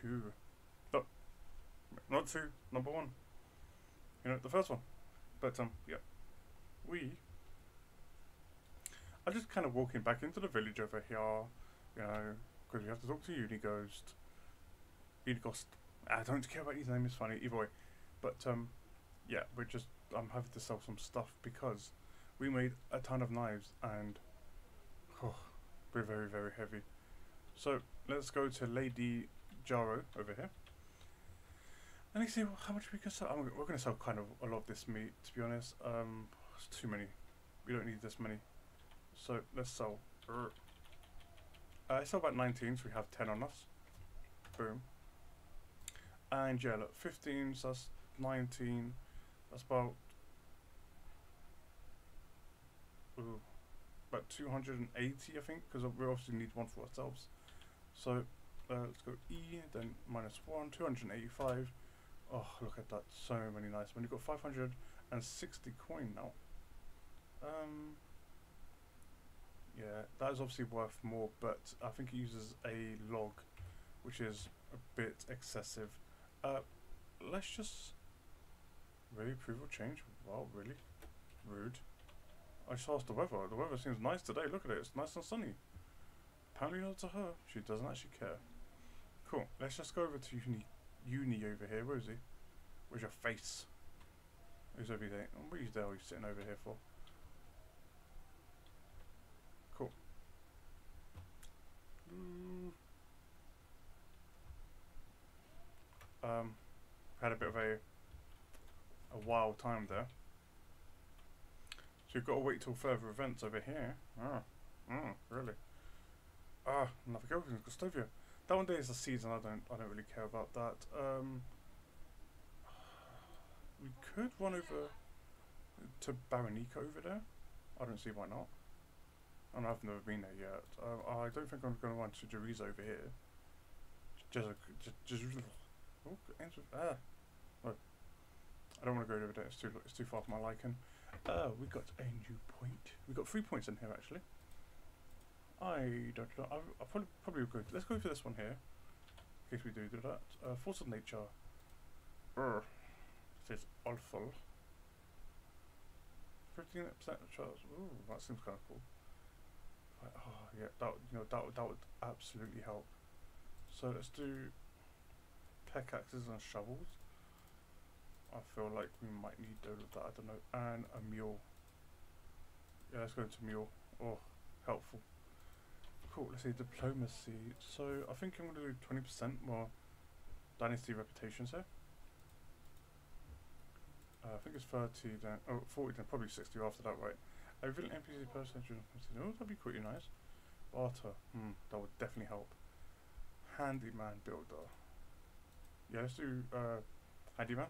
two. No, not two, number one. You know, the first one. But, yeah. We are just kind of walking back into the village over here, you know, because we have to talk to Unighost. Unighost. I don't care about his name, it's funny, either way. But, yeah, we're just, I'm having to sell some stuff because we made a ton of knives and oh, we're very, very heavy. So let's go to Lady Jaro over here and let's see how much we can sell. We're going to sell kind of a lot of this meat, to be honest. It's too many. We don't need this many. So let's sell. I sell about 19, so we have 10 on us. Boom. And yeah, look, 15, so that's 19. That's about, ooh, about 280, I think, because we obviously need one for ourselves. So let's go E, then minus 1, 285. Oh, look at that, so many nice. When you've got 560 coin now. Yeah, that is obviously worth more, but I think it uses a log, which is a bit excessive. Let's just really approval change. Wow, really rude. I just asked the weather. The weather seems nice today. Look at it. It's nice and sunny. Apparently not to her. She doesn't actually care. Cool. Let's just go over to Uni over here. Where is he? Where's your face? Who's over there? What the hell are you sitting over here for? Cool. Had a bit of a wild time there. So you've got to wait till further events over here. Ah, really? Ah, another girl in Gustovia. That one day is the season. I don't really care about that. We could run over to Baronica over there. I don't see why not. And I've never been there yet. I don't think I'm going to run to Jeriza over here. Just oh, ah. I don't want to go over there. It's too far for my liking. We got a new point. We got 3 points in here actually. I don't know. I'll probably go. Let's go for this one here. In case we do that. Force of nature. Brr. This is awful. 15% chance. Ooh, that seems kind of cool. Right, oh yeah, that that would absolutely help. So let's do pickaxes and shovels. I feel like we might need all of that, I don't know, and a mule. Yeah, let's go into mule. Oh, helpful. Cool, let's see, diplomacy. So I think I'm going to do 20% more dynasty reputations here. I think it's 30, then, oh, 40, then probably 60 after that, right? A villain NPC percentage. Oh, that'd be pretty nice. Barter, that would definitely help. Handyman builder. Yeah, let's do handyman.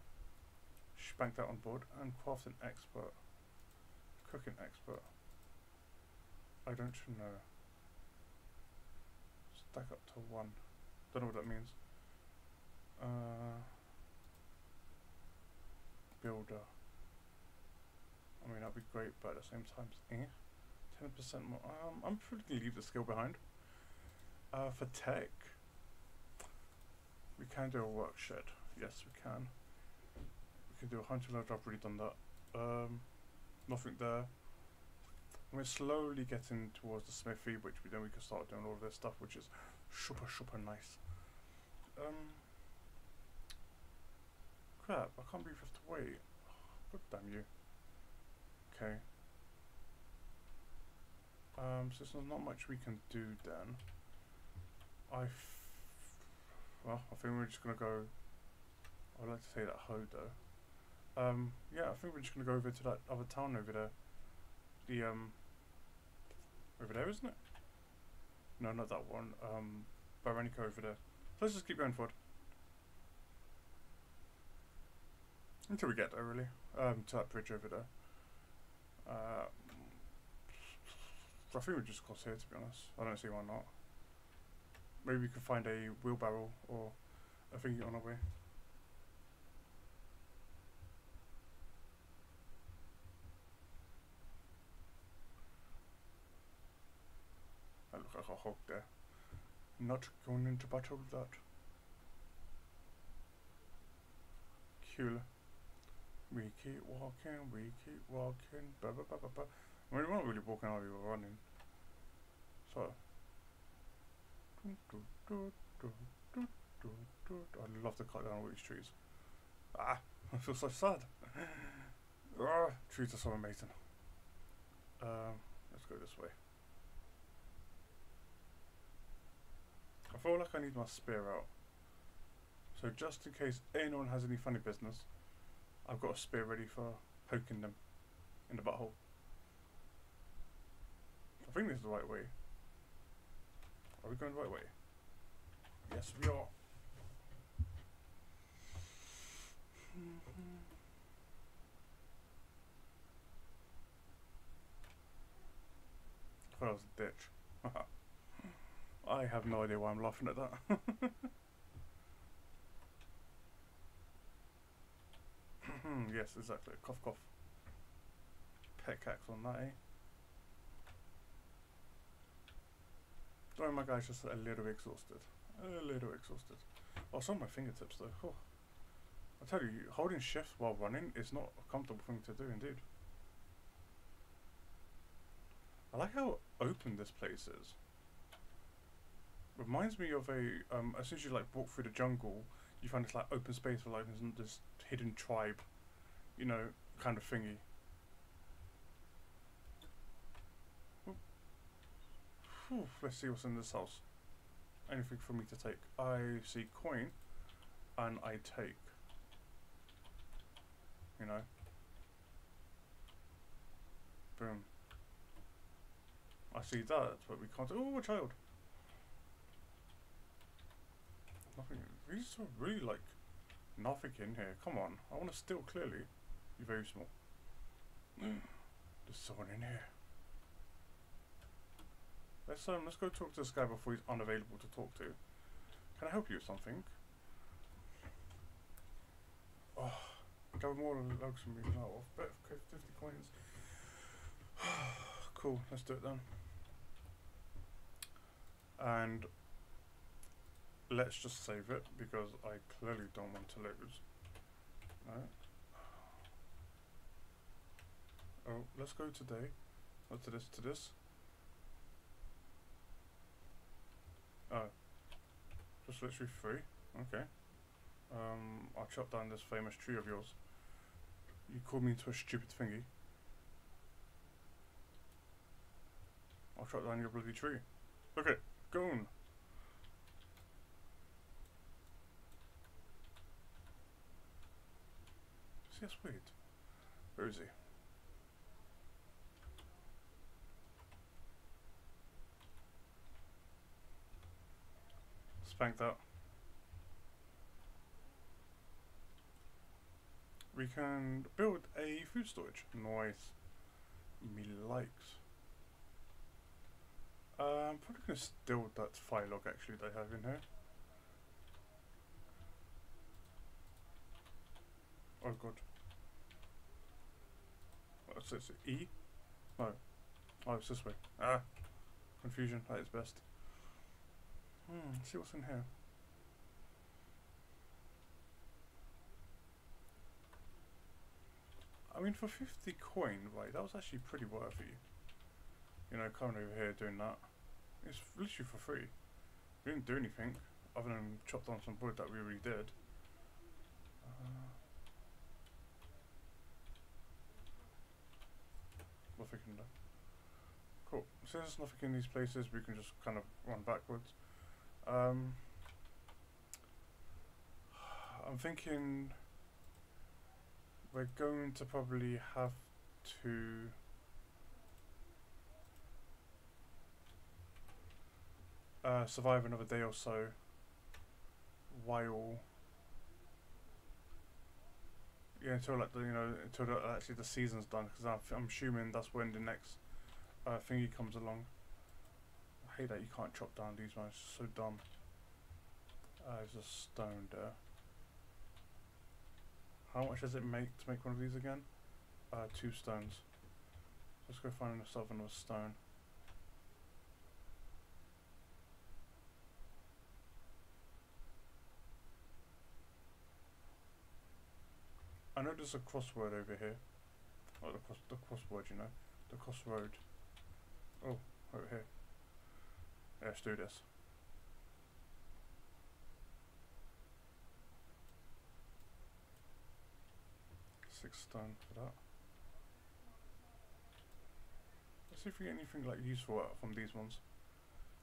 Spank that on board and crafting expert, cooking expert. I don't know. Stack up to 1. Don't know what that means. Builder. I mean that'd be great, but at the same time, 10% more. I'm probably gonna leave the skill behind. For tech, we can do a work shed. Yes, we can. Can do a hunting lodge. I've already done that. Nothing there. We're slowly getting towards the smithy, which we then we can start doing all of this stuff, which is super nice. Crap! I can't believe we have to wait. Oh, God damn you. Okay. So there's not much we can do then. Well, I think we're just gonna go. I'd like to say that hoe though. Yeah, I think we're just going to go over to that other town over there. The, over there, isn't it? No, not that one. Baronica over there. So let's just keep going forward. Until we get there, really. To that bridge over there. I think we'll just cross here, to be honest. I don't see why not. Maybe we could find a wheelbarrow or a thingy on our way. There. Not going into battle with that. killer. We keep walking, we keep walking, blah blah blah blah blah. I mean, we're not really walking, are we? We're running. So. I love to cut down all these trees. Ah, I feel so sad. Ah, trees are so amazing. Let's go this way. I feel like I need my spear out. So just in case anyone has any funny business, I've got a spear ready for poking them in the butthole. I think this is the right way. Are we going the right way? Yes, we are. I thought I was a ditch. I have no idea why I'm laughing at that. Yes, exactly. Cough, cough. Pickaxe on that, eh? Sorry, my guy's just a little exhausted. A little exhausted. Oh, some of my fingertips, though. Oh. I tell you, holding shifts while running is not a comfortable thing to do, indeed. I like how open this place is. Reminds me of a, as soon as you like walk through the jungle, you find this like open space for like this hidden tribe, you know, kind of thingy. Whew, let's see what's in this house. Anything for me to take? I see coin, and I take. You know. Boom. I see that, but we can't. Oh, a child. Nothing. These are really like nothing in here. Come on, I want to steal clearly. You're very small. There's someone in here. Let's go talk to this guy before he's unavailable to talk to. Can I help you with something? Oh, gather more logs from me now. Off bet 50 coins. Cool. Let's do it then. And. Let's just save it because I clearly don't want to lose. Right. Oh, let's go today. Not to this, to this. Oh. Just literally free. Okay. I'll chop down this famous tree of yours. You called me into a stupid thingy. I'll chop down your bloody tree. Look at it. Gone. Yes, wait. Where is he? Spanked out. We can build a food storage. Nice. Me likes. I'm probably going to steal that fire log actually they have in here. Oh god. So it's E? No. Oh, it's this way. Ah! Confusion at its best. Let's see what's in here. I mean, for 50 coin, right, that was actually pretty worthy. You know, coming over here doing that. It's literally for free. We didn't do anything, other than chop down some wood that we already did. Nothing in there. Cool. Since there's nothing in these places, we can just kind of run backwards. I'm thinking we're going to probably have to. Survive another day or so while. Yeah, until like the, you know, until the, actually the season's done, because I'm assuming that's when the next thingy comes along. I hate that you can't chop down these ones. So dumb. There's a stone there. How much does it make to make one of these again? 2 stones. Let's go find ourselves another stone. there's a crossword over here. Oh, the crossword, you know. The crossroad. Oh, over here. Yeah, let's do this. Six stone for that. Let's see if we get anything like useful from these ones.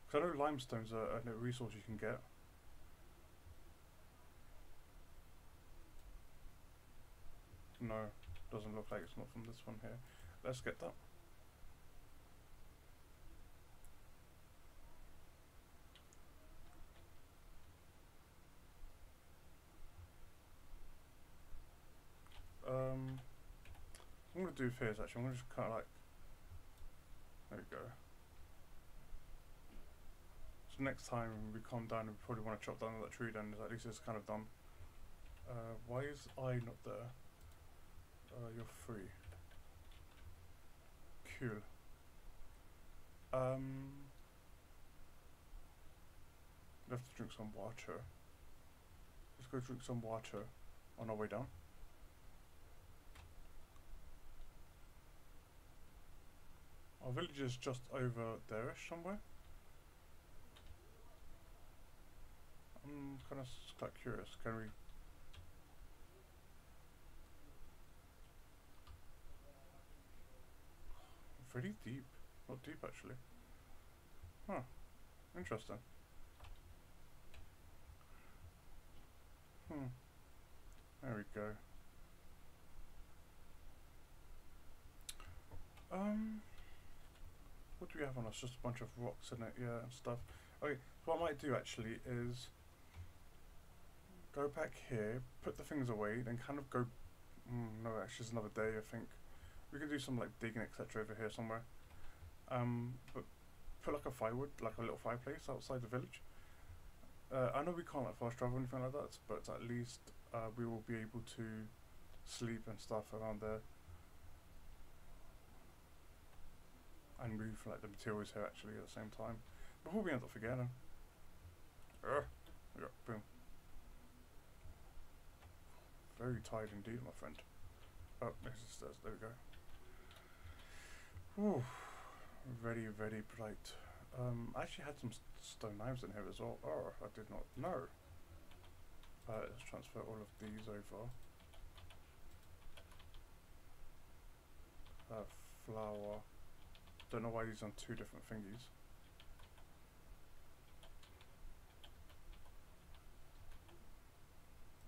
Because I know limestone's a resource you can get. No, doesn't look like it's not from this one here. Let's get that. I'm gonna do fears actually. I'm gonna just kind of like. There we go. So next time we calm down, we probably want to chop down that tree. Then at least it's kind of done. Why is I not there? You're free. Cool. We'll have to drink some water. Let's go drink some water on our way down. Our village is just over there-ish somewhere. I'm kind of quite curious. Can we? Pretty deep. Not deep actually. Huh. Interesting. Hmm. There we go. What do we have on us? Just a bunch of rocks in it, yeah, and stuff. Okay, so what I might do actually is go back here, put the things away, then kind of go no, actually it's another day I think. We can do some like digging etc over here somewhere, but put like a firewood, like a little fireplace outside the village. I know we can't like fast travel or anything like that, but at least we will be able to sleep and stuff around there and move like the materials here actually at the same time before we end up forgetting. Yeah, boom. Very tired indeed, my friend. Oh, next is stairs. There we go. Ooh, very, very bright. I actually had some stone knives in here as well. Oh, I did not know. Let's transfer all of these over. Flour. Don't know why these are on two different thingies.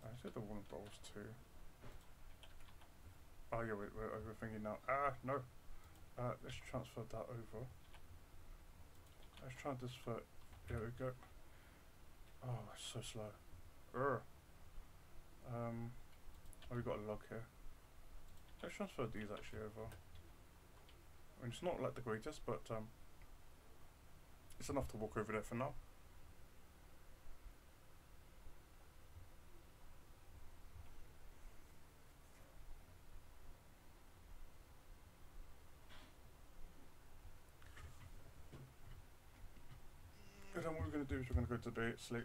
I said the wooden bowls too. Oh yeah, we're overthinking now. No. Let's transfer that over. Let's try this for. There we go. Oh, it's so slow. Oh, we got a log here. Let's transfer these actually over. I mean, it's not like the greatest, but it's enough to walk over there for now. Is we're going to go to bed, sleep,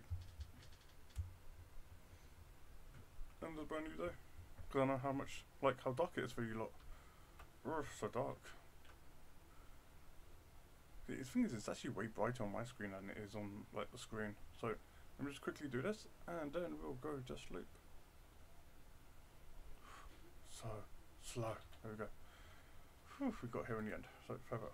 and it's a brand new day, because I know how much, like how dark it is for you lot. Urgh, so dark. The thing is, it's actually way brighter on my screen than it is on like the screen, so let me just quickly do this, and then we'll go to sleep. So slow, there we go. Whew, we got here in the end, so forever.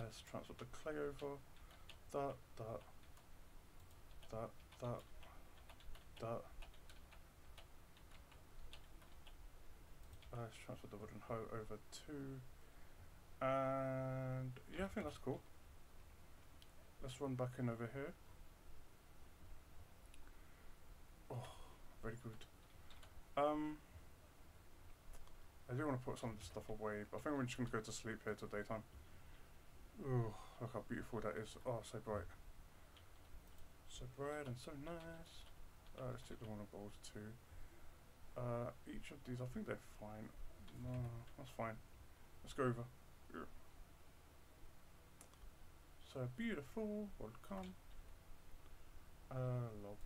Let's transfer the clay over. That, that, that, that, that. Let's transfer the wooden hoe over too. And yeah, I think that's cool. Let's run back in over here. Oh, very good. I do want to put some of this stuff away, but I think we're just going to go to sleep here till daytime. Oh, look how beautiful that is. Oh, so bright. So bright and so nice. Let's take the one of balls too. Each of these, I think they're fine. No, that's fine. Let's go over. Yeah. So So beautiful, welcome. Log,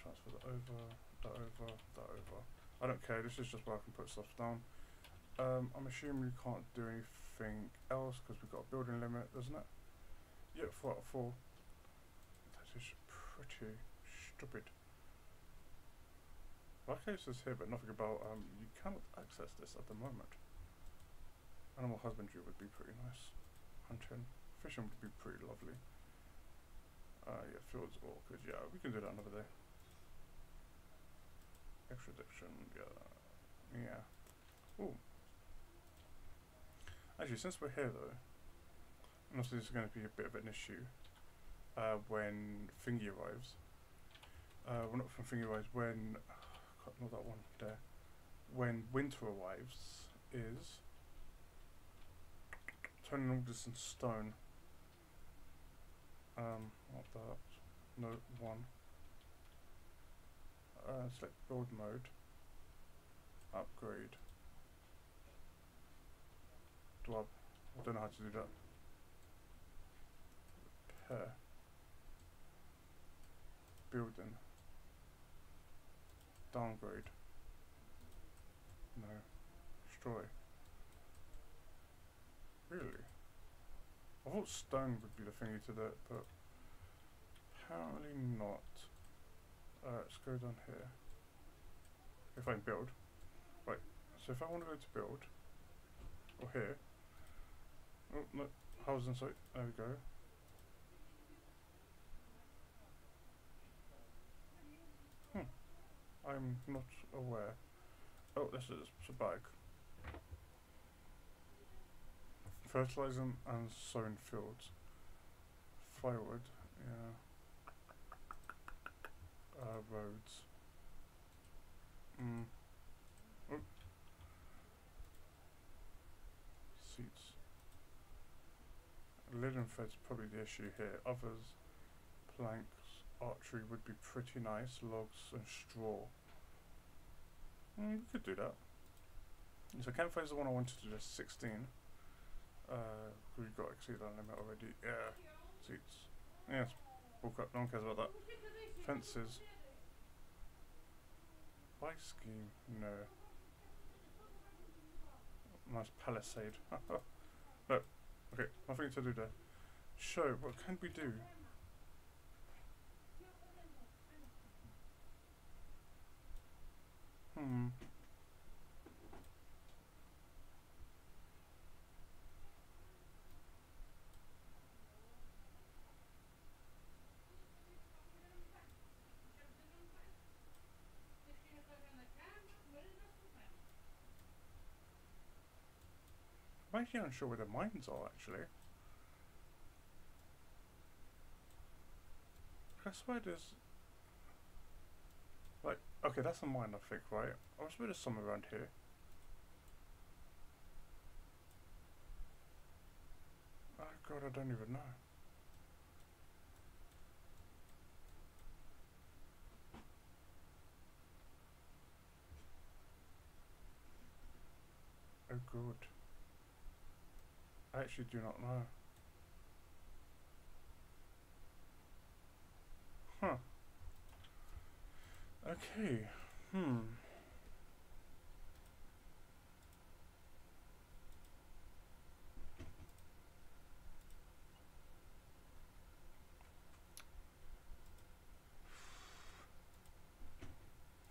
transfer that over, that over, that over. I don't care, this is just where I can put stuff down. I'm assuming you can't do anything else because we've got a building limit, doesn't it? Yeah, 4 out of 4. That is pretty stupid. My case is here, but nothing about, you cannot access this at the moment. Animal husbandry would be pretty nice. Hunting, fishing would be pretty lovely. Yeah, fields orchids, yeah, we can do that another day. Extradiction, yeah, yeah. Ooh. Actually, since we're here though, and also this is going to be a bit of an issue when Thingy arrives. Well, not from Thingy arrives, when, not that one there. When winter arrives, is turning all this in stone. Not that. Note 1. Select build mode. Upgrade. Dwab. I don't know how to do that. Repair. Building. Downgrade. No. Destroy. Really? I thought stone would be the thingy to that, but apparently not. Let's go down here. If I can build. Right, so if I want to go to build, or here. Oh, no, housing site, there we go. I'm not aware. Oh, this is a bag. Fertilizing and sowing fields. Firewood, yeah. Roads. Oh. Seats. Linen thread's probably the issue here. Others, planks, archery would be pretty nice. Logs and straw. We could do that. So campfire's the one I wanted to do, 16. We've got to exceed our limit already. Yeah. Seats. Yes. Walk up. No one cares about that. Fences. Bike scheme. No. Nice palisade. No. Okay. Nothing to do there. So, what can we do? I'm actually unsure where the mines are, actually. That's where there's... Like, okay, that's a mine, I think, right? I was sure there's some around here. Oh god, I don't even know. Oh god. I actually do not know. Huh. Okay. I'm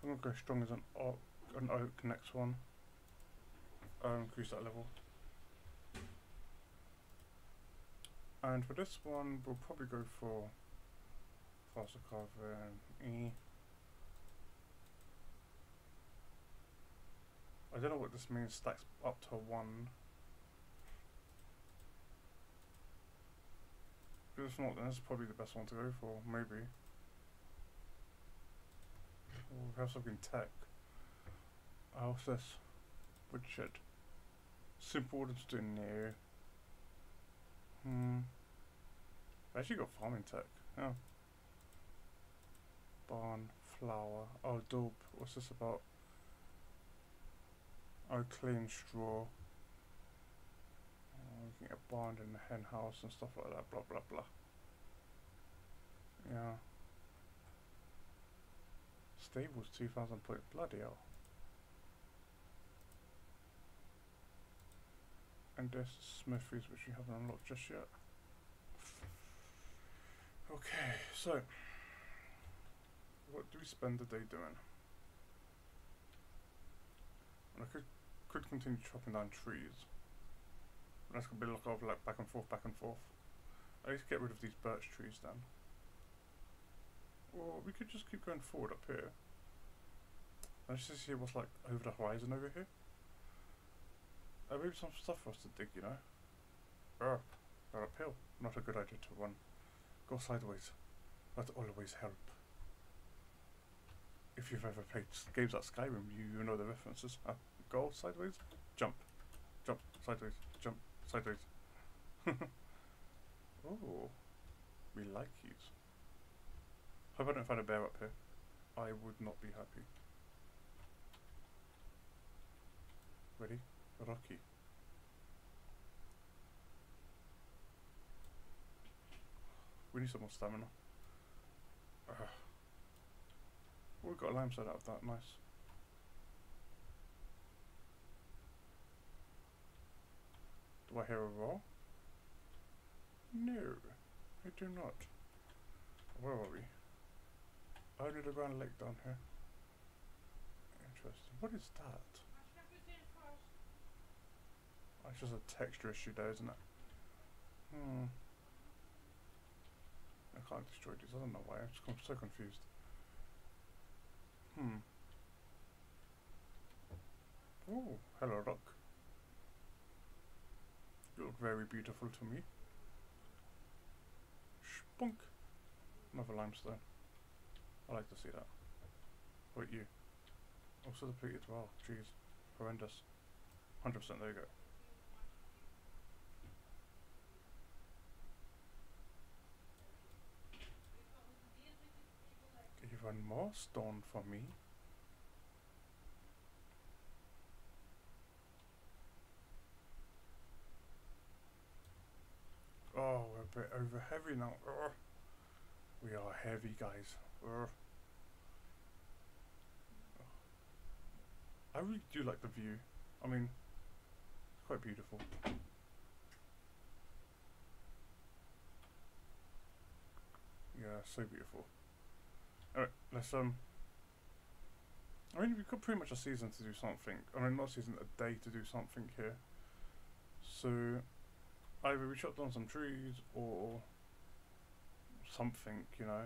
gonna go strong as an oak next one. Increase that level. And for this one, we'll probably go for faster carving. I don't know what this means, stacks up to 1. But if not, then this is probably the best one to go for, maybe. We'll have something tech. What's this? Woodshed. Simple orders to do new. I actually got farming tech. Oh. Barn, flour. Oh, dope. What's this about? Oh, clean straw. a barn and a hen house and stuff like that, blah blah blah. Yeah. Stables 2000 point, bloody hell. And there's smithies which we haven't unlocked just yet. Okay, so what do we spend the day doing? I could continue chopping down trees. That's gonna be a lot of like back and forth, back and forth. I need to get rid of these birch trees then. Or we could just keep going forward up here. Let's just see what's like over the horizon over here. Maybe some stuff for us to dig, you know. Or uphill. Not a good idea to run. Go sideways. That always help. If you've ever played games like Skyrim, you know the references. Go sideways, jump. Jump, sideways, jump, sideways. Oh, we like these. Hope I don't find a bear up here. I would not be happy. Ready? Rocky. We need some more stamina. Oh, we've got a lamb set out of that, nice. Do I hear a roar? No, I do not. Where are we? Only the round lake down here. Interesting. What is that? That's just a texture issue though, isn't it? Hmm. I can't destroy these, I don't know why, I'm so confused. Hmm. Oh, hello rock. You look very beautiful to me. Spunk. Another limestone. I like to see that. What about you? Also depleted as well, jeez. Horrendous. 100%, there you go. Even more stone for me. Oh, we're a bit over heavy now. Urgh. We are heavy, guys. Urgh. I really do like the view. I mean, it's quite beautiful. Yeah, so beautiful. Alright, let's I mean, we've got pretty much a season to do something. I mean, not a season, a day to do something here. So, either we chop down some trees or something, you know.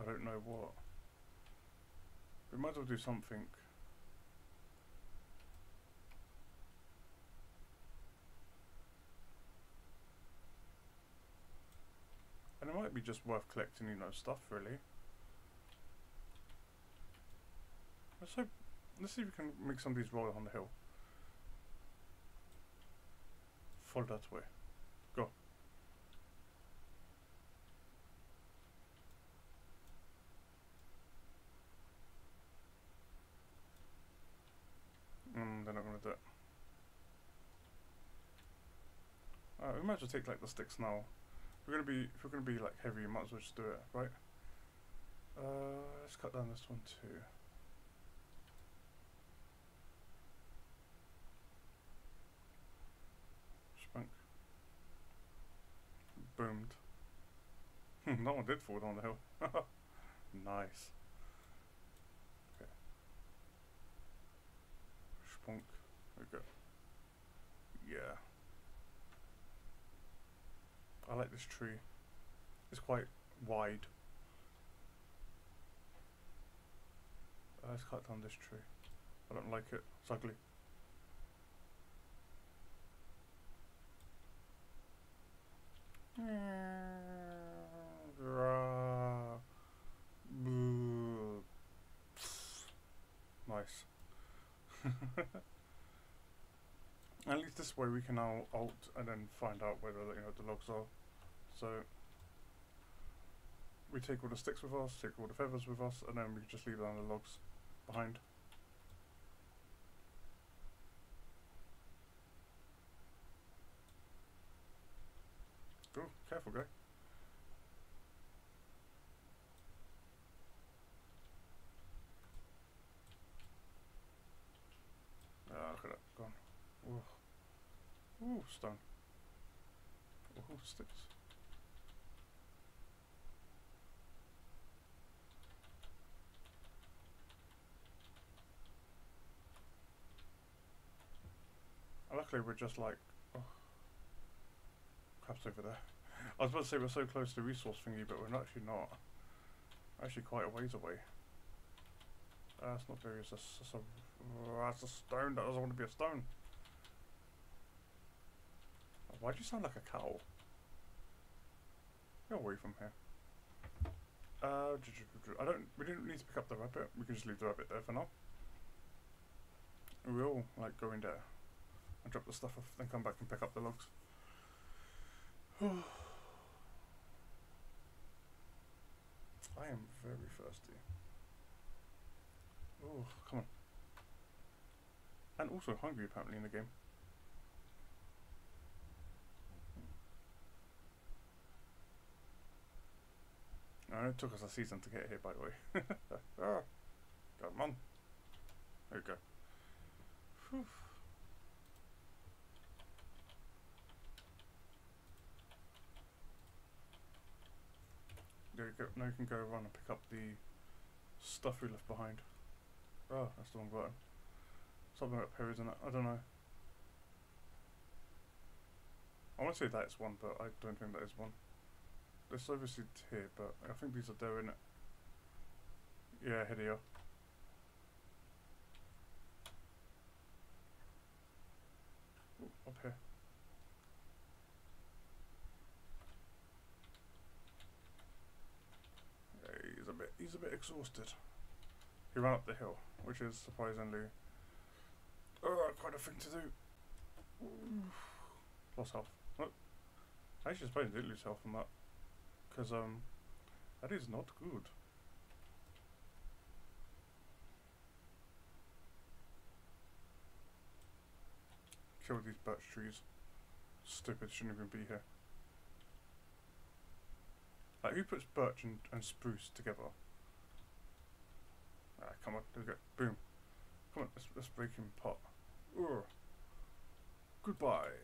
I don't know what. We might as well do something. And it might be just worth collecting, you know, stuff really. Let's hope, let's see if we can make some of these roll on the hill. Fall that way. Go. They're not gonna do it. We might as well take like the sticks now. If we're gonna be like heavy, you might as well just do it, right? Let's cut down this one too. Spunk. Boomed. That one did fall down the hill. Nice. Okay. Spunk. There we go. Yeah. I like this tree. It's quite wide. Let's cut down this tree. I don't like it. It's ugly. Nice. At least this way we can now alt and then find out where the, you know, the logs are. So we take all the sticks with us, take all the feathers with us, and then we just leave down the logs behind. Oh, careful, guy. Ah, look at that. Gone. Ooh. Ooh, stone. Ooh, sticks. Luckily, we're just like. Oh, crap's over there. I was about to say we're so close to the resource thingy, but we're actually not. We're actually quite a ways away. That's not there. That's a stone. That doesn't want to be a stone. Why do you sound like a cow? Get away from here. We didn't need to pick up the rabbit. We can just leave the rabbit there for now. We all like going there. And drop the stuff off, then come back and pick up the logs. I am very thirsty. Oh, come on. And also hungry apparently in the game. I know it took us a season to get here, by the way. Ah, come on. There we go. Whew. Now you can go around and pick up the stuff we left behind. Oh, that's the wrong button. Something up here, isn't it? I don't know. I want to say that's one, but I don't think that is one. This is obviously here, but I think these are there, innit? Yeah, here they are. Ooh, up here. He's a bit exhausted. He ran up the hill, which is surprisingly quite a thing to do. Lost health. Look, I actually suppose I did lose health from that, because that is not good. Kill these birch trees. Stupid, shouldn't even be here. Like, who puts birch and spruce together? Ah, come on, there we go. Boom. Come on, let's break him apart. Ugh. Goodbye.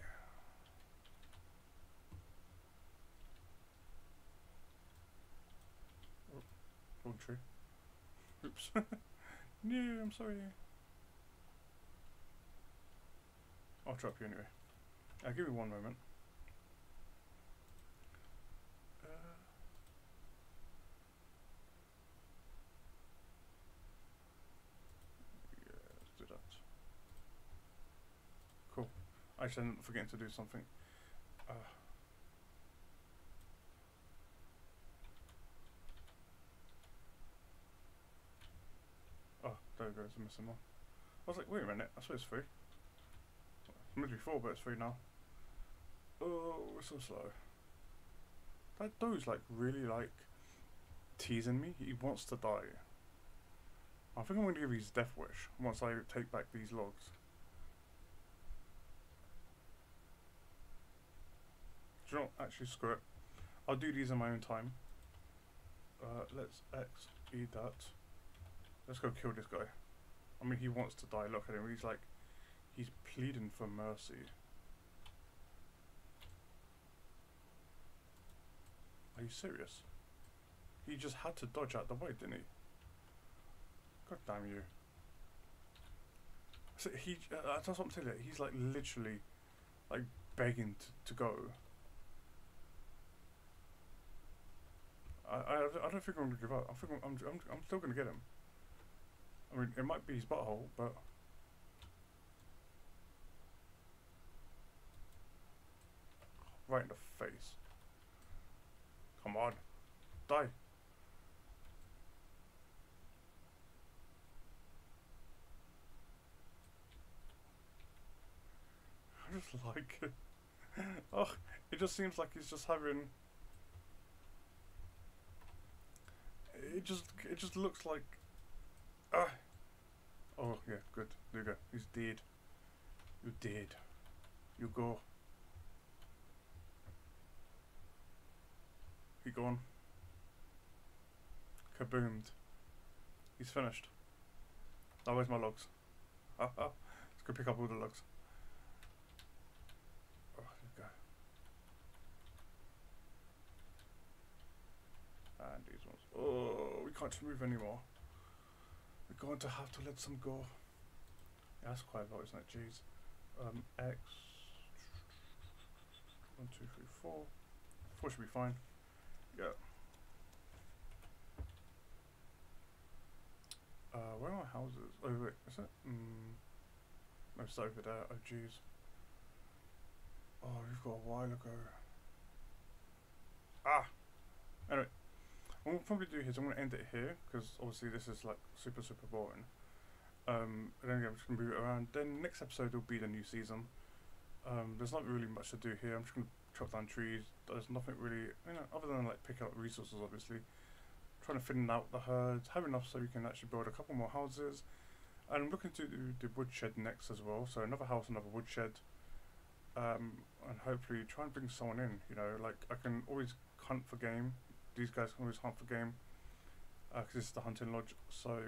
Oh, wrong tree. Oops. No, I'm sorry. I'll trap you anyway. Give me one moment. Actually, I'm forgetting to do something. Oh, there it goes, I'm missing one. I was like, wait a minute, I swear it's free. It's meant to be four, but it's free now. Oh, we're so slow. That dude's like really like teasing me. He wants to die. I think I'm going to give his death wish once I take back these logs. Do you know what? Actually, screw it. I'll do these in my own time. Let's XE that. Let's go kill this guy. I mean, he wants to die. Look at him. He's like, he's pleading for mercy. Are you serious? He just had to dodge out the way, didn't he? God damn you. So he, that's what I'm saying. He's like literally like begging to go. I don't think I'm gonna give up. I think I'm still gonna get him. I mean, it might be his butthole, but right in the face. Come on, die. I just like it. Oh, it just seems like he's just having. It just looks like, oh yeah, good, there you go, he's dead, you're dead, you go. gone. Kaboomed. He's finished. Now where's my logs? Let's go pick up all the logs. Oh, there we go. And these ones. Oh, we can't move anymore. We're going to have to let some go. Yeah, that's quite a lot, isn't it? Jeez. X. 1, 2, 3, 4. 4 should be fine. Yeah. Where are my houses? Oh wait, is it? No, it's over there. Oh jeez. Oh, we've got a while ago. Ah! Anyway. What we'll probably do here is I'm going to end it here, because obviously this is like super, super boring. And then I'm just going to move it around. Then next episode will be the new season. There's not really much to do here. I'm just going to chop down trees. There's nothing really, you know, other than like pick up resources obviously. Trying to thin out the herds, have enough so we can actually build a couple more houses. And I'm looking to do the woodshed next as well, so another house, another woodshed. And hopefully try and bring someone in, you know, like I can always hunt for game. These guys can always hunt for game, because this is the hunting lodge, so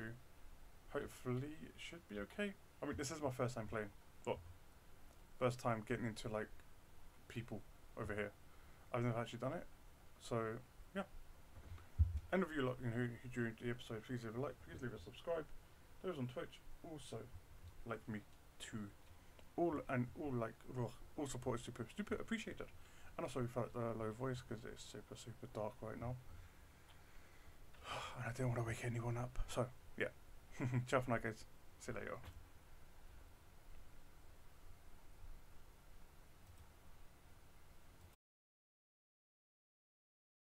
hopefully it should be okay. I mean, this is my first time playing, but first time getting into like people over here. I've never actually done it, so yeah. Any of you lot who during the episode, please leave a like, please leave a subscribe. Those on Twitch also like me too. All like all support is super, super appreciated. And also we felt the low voice because it's super, super dark right now. And I didn't want to wake anyone up. So yeah, ciao for now guys. See you later.